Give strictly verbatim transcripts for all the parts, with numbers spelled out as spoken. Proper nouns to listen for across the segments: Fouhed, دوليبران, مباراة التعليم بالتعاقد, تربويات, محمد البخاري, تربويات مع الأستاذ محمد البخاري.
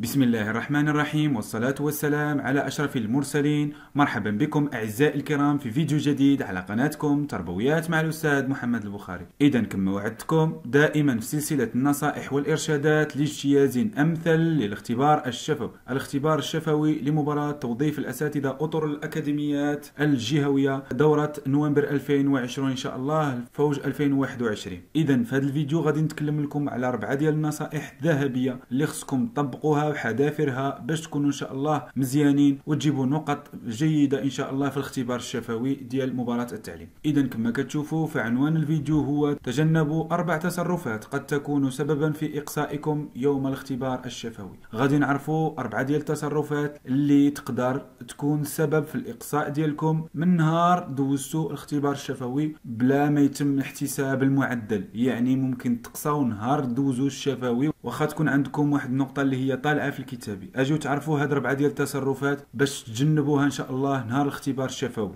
بسم الله الرحمن الرحيم، والصلاة والسلام على أشرف المرسلين. مرحبا بكم أعزائي الكرام في فيديو جديد على قناتكم تربويات مع الأستاذ محمد البخاري. إذا كما وعدتكم دائما في سلسلة النصائح والإرشادات لاجتياز أمثل للاختبار الشفوي، الاختبار الشفوي لمباراة توظيف الأساتذة أطر الأكاديميات الجهوية دورة نوفمبر ألفين وعشرين إن شاء الله فوج ألفين وواحد وعشرين. إذا في هذا الفيديو غادي نتكلم لكم على أربعة ديال النصائح الذهبية اللي خصكم تطبقوها وحذافرها باش تكونوا ان شاء الله مزيانين وتجيبوا نقط جيده ان شاء الله في الاختبار الشفوي ديال مباراه التعليم. اذا كما كتشوفوا فعنوان الفيديو هو تجنبوا اربع تصرفات قد تكون سببا في اقصائكم يوم الاختبار الشفوي. غادي نعرفوا اربعه ديال التصرفات اللي تقدر تكون سبب في الاقصاء ديالكم من نهار دوزتوا الاختبار الشفوي بلا ما يتم احتساب المعدل، يعني ممكن تقصاو نهار دوزوا الشفوي واخا تكون عندكم واحد النقطه اللي هي طالعه في الكتابي. اجيو تعرفوا هاد ربعه ديال التصرفات باش تجنبوها ان شاء الله نهار الاختبار الشفوي.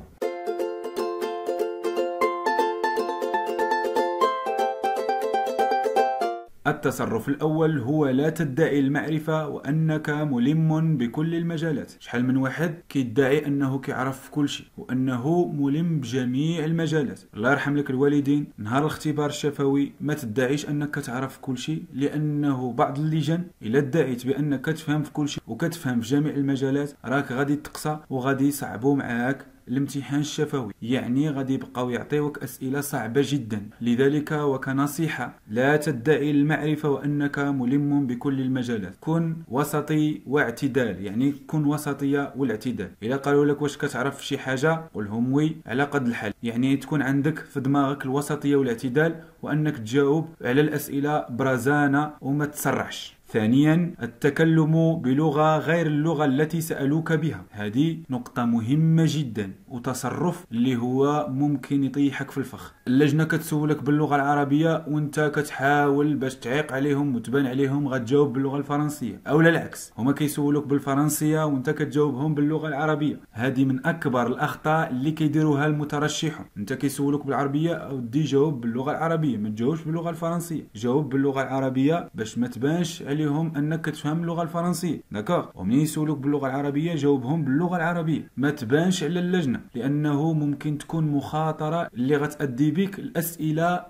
التصرف الأول هو لا تدعي المعرفة وأنك ملم بكل المجالات. شحال من واحد كيدعي أنه كيعرف كل شيء وأنه ملم بجميع المجالات. الله يرحم لك الوالدين، نهار الاختبار الشفوي ما تدعيش أنك تعرف كل شيء، لأنه بعض اللجان إلا ادعيت بأنك تفهم في كل شيء وكتفهم في جميع المجالات راك غادي تقصى وغادي يصعبوا معاك الامتحان الشفوي، يعني غادي يبقاو يعطيوك اسئله صعبه جدا. لذلك وكنصيحه لا تدعي المعرفه وانك ملم بكل المجالات، كن وسطي واعتدال، يعني كن وسطيه والاعتدال. الا قالوا لك واش كتعرف شي حاجه قول لهم وي على قد الحال، يعني تكون عندك في دماغك الوسطيه والاعتدال وانك تجاوب على الاسئله برزانه وما تسرعش. ثانيا التكلم بلغة غير اللغة التي سألوك بها، هذه نقطة مهمة جدا وتصرف اللي هو ممكن يطيحك في الفخ. اللجنة كتسولك باللغة العربية وانت كتحاول باش تعيق عليهم وتبان عليهم غتجاوب باللغة الفرنسية، أو لا العكس هما كيسولوك بالفرنسية وانت كتجاوبهم باللغة العربية. هذه من أكبر الأخطاء اللي كيديروها المترشحون، انت كيسولوك بالعربية أو دي جاوب باللغة العربية، ما تجاوبش باللغة الفرنسية، جاوب باللغة العربية باش ما تبانش لهم انك تفهم اللغه الفرنسيه، داكوغ؟ ومنين يسولوك باللغه العربيه جاوبهم باللغه العربيه، ما تبانش على اللجنه، لانه ممكن تكون مخاطره اللي غتادي بك الاسئله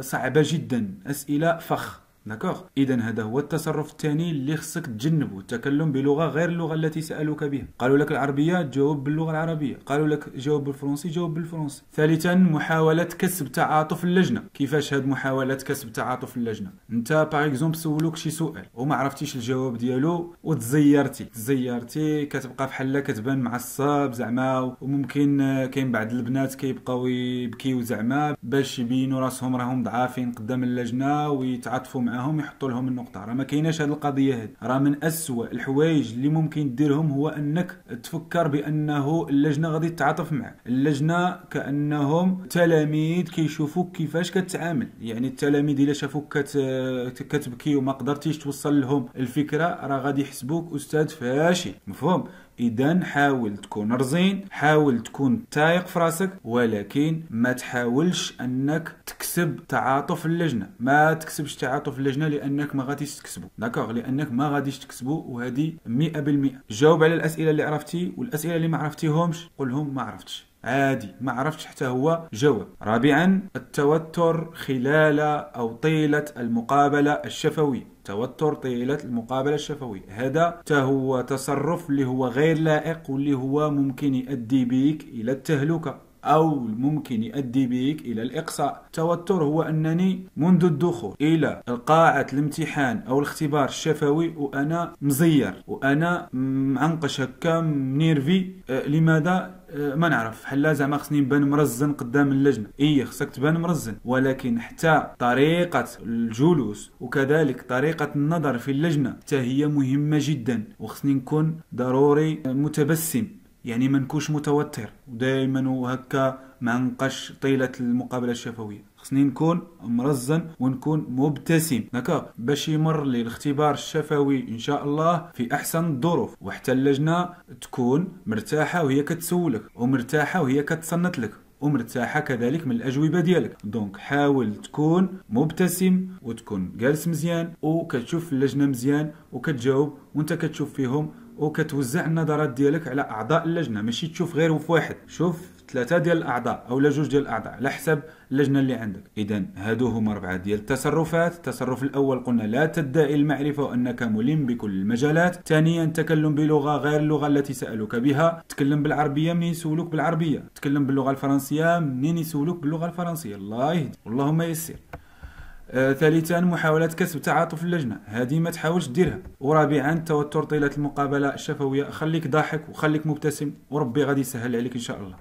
صعبه جدا، اسئله فخ، داكوغ؟ اذا هذا هو التصرف الثاني اللي خصك تجنبه، التكلم بلغه غير اللغه التي سالوك بها. قالوا لك العربيه جاوب باللغه العربيه، قالوا لك جاوب بالفرنسي جاوب بالفرنسي. ثالثا محاوله كسب تعاطف اللجنه. كيفاش هاد محاوله كسب تعاطف اللجنه؟ انت باغ اكزومبل سولوك شي سؤال وما عرفتيش الجواب ديالو وتزيرتي تزيرتي كتبقى بحال كتبان معصب زعما، وممكن كاين بعض البنات كيبقاو يبكيو زعما باش يبينوا راسهم راهم ضعافين قدام اللجنه ويتعاطفوا معاهم يحطوا لهم النقطه. راه ما كايناش هذه القضيه، هذه راه من اسوء الحوايج اللي ممكن ديرهم هو انك تفكر بانه اللجنه غادي تتعاطف معك. اللجنه كانهم تلاميذ كيشوفوك كيفاش كتعامل، يعني التلاميذ الا شافوك كت... كتبكي وما قدرتيش توصل لهم الفكره راه غادي يحسبوك استاذ فاشل، مفهوم؟ إذا حاول تكون رزين، حاول تكون تايق في راسك، ولكن ما تحاولش أنك تكسب تعاطف اللجنة، ما تكسبش تعاطف اللجنة لأنك ما غاديش تكسبه، داكوغ؟ لأنك ما غاديش تكسبه وهذه مئة بالمئة. جاوب على الأسئلة اللي عرفتي، والأسئلة اللي ما عرفتيهمش قول لهم ما عرفتش، عادي ما عرفتش حتى هو جواب. رابعا التوتر خلال أو طيلة المقابلة الشفوية. توتر طيلة المقابلة الشفوية، هذا هو تصرف اللي هو غير لائق واللي هو ممكن يؤدي بيك إلى التهلكة أو ممكن يؤدي بيك إلى الإقصاء. التوتر هو أنني منذ الدخول إلى قاعة الامتحان أو الاختبار الشفوي وأنا مزير وأنا معنقش هكا منيرفي، أه لماذا؟ ما نعرف، حلا زعما خصني نبان مرزن قدام اللجنه. اي خصك تبان مرزن، ولكن حتى طريقه الجلوس وكذلك طريقه النظر في اللجنه حتى هي مهمه جدا، وخصني نكون ضروري متبسم، يعني ما نكونش متوتر ودائما وهكا ما نبقاش طيله المقابله الشفويه، خصني نكون مرزن ونكون مبتسم، هكا باش يمر لي الاختبار الشفوي ان شاء الله في احسن الظروف، وحتى اللجنه تكون مرتاحه وهي كتسولك ومرتاحه وهي كتصنت لك ومرتاحه كذلك من الاجوبه ديالك. دونك حاول تكون مبتسم وتكون جالس مزيان وكتشوف اللجنه مزيان وكتجاوب وانت كتشوف فيهم وكتوزع النظرات ديالك على اعضاء اللجنه، ماشي تشوف غير في واحد، شوف ثلاثه ديال الاعضاء او لا جوج ديال الاعضاء على حسب اللجنه اللي عندك. اذا هادو هما اربعه ديال التصرفات. التصرف الاول قلنا لا تدعي المعرفه وانك ملم بكل المجالات. ثانيا تكلم بلغه غير اللغه التي سالوك بها، تكلم بالعربيه منين يسولوك بالعربيه، تكلم باللغه الفرنسيه منين يسولوك باللغه الفرنسيه، الله يهدي اللهم يسر. آه، ثالثا محاولة كسب تعاطف اللجنة، هذه ما تحاولش ديرها. ورابعا توتر طيلة المقابلة الشفوية، خليك ضاحك وخليك مبتسم وربي غادي يسهل عليك ان شاء الله.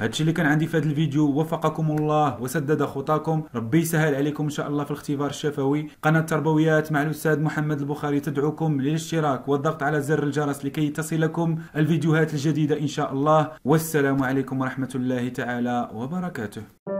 هادشي اللي كان عندي في هذا الفيديو، وفقكم الله وسدد خطاكم، ربي يسهل عليكم ان شاء الله في الاختبار الشفوي. قناة تربويات مع الاستاذ محمد البخاري تدعوكم للاشتراك والضغط على زر الجرس لكي تصلكم الفيديوهات الجديدة ان شاء الله، والسلام عليكم ورحمة الله تعالى وبركاته.